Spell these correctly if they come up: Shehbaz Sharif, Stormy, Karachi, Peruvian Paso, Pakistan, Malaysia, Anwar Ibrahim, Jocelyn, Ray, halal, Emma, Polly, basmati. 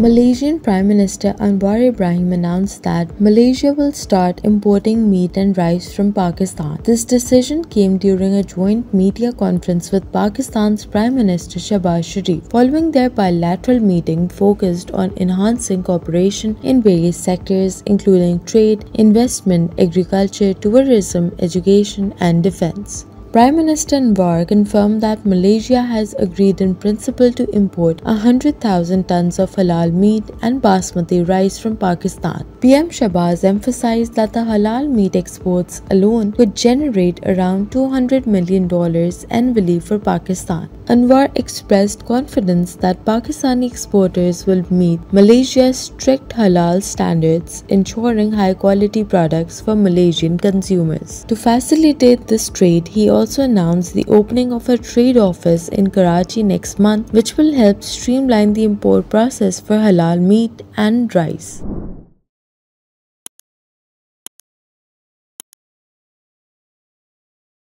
Malaysian Prime Minister Anwar Ibrahim announced that Malaysia will start importing meat and rice from Pakistan. This decision came during a joint media conference with Pakistan's Prime Minister Shehbaz Sharif, following their bilateral meeting focused on enhancing cooperation in various sectors including trade, investment, agriculture, tourism, education and defense. Prime Minister Anwar confirmed that Malaysia has agreed in principle to import 100,000 tons of halal meat and basmati rice from Pakistan. PM Shehbaz emphasized that the halal meat exports alone could generate around $200 million annually for Pakistan. Anwar expressed confidence that Pakistani exporters will meet Malaysia's strict halal standards, ensuring high-quality products for Malaysian consumers. To facilitate this trade, he also announced the opening of a trade office in Karachi next month, which will help streamline the import process for halal meat and rice.